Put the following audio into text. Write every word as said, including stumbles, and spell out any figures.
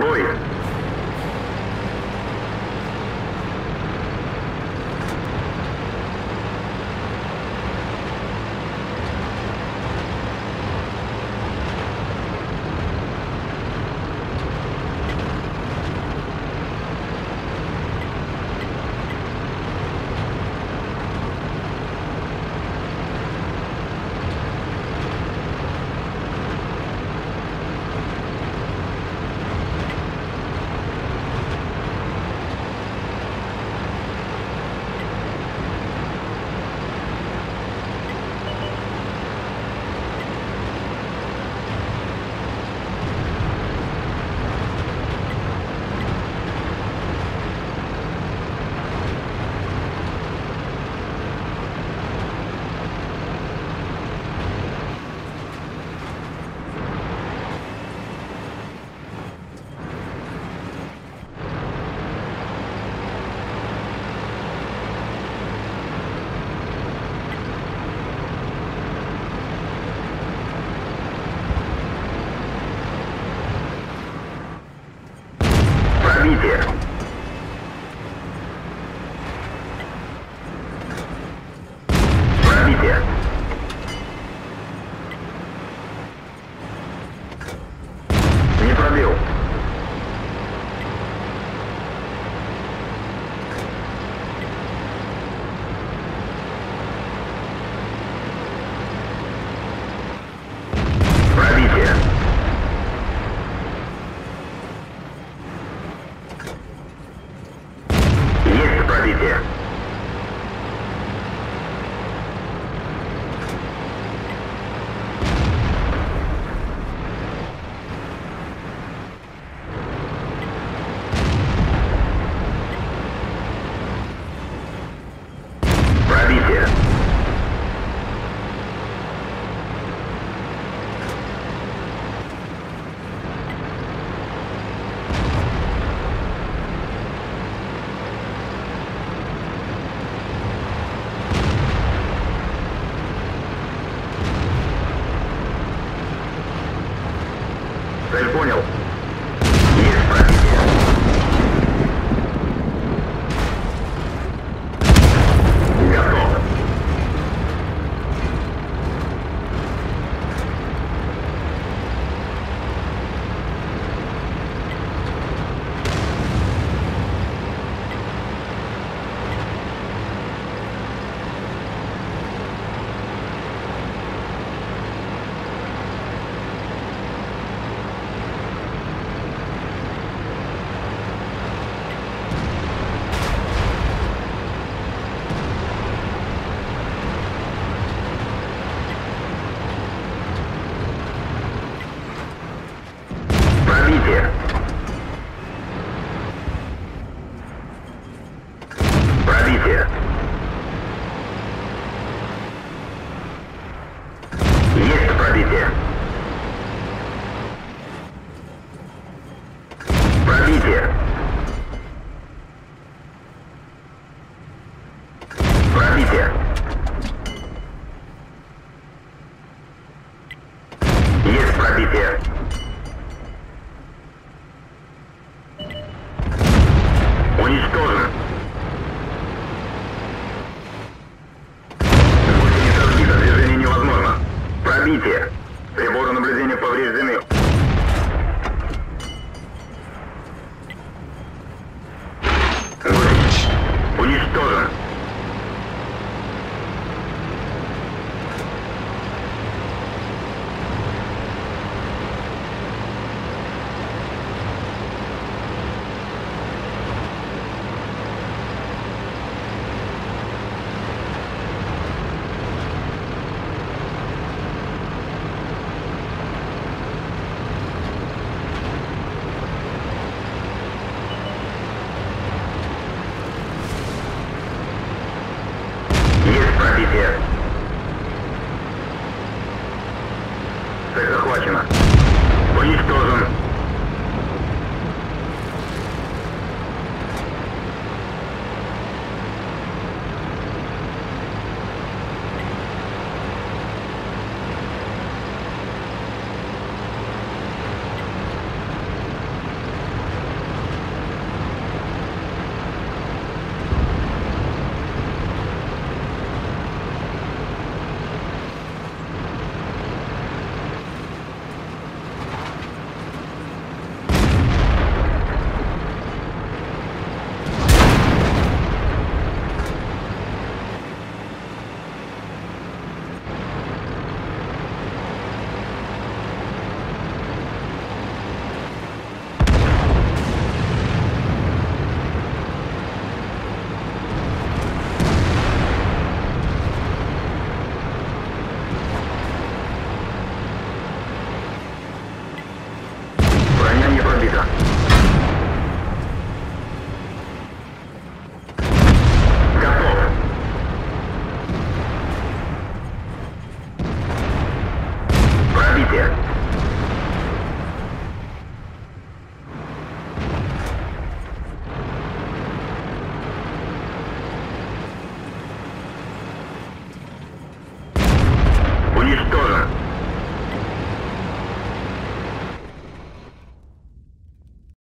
Бой! уничтожен.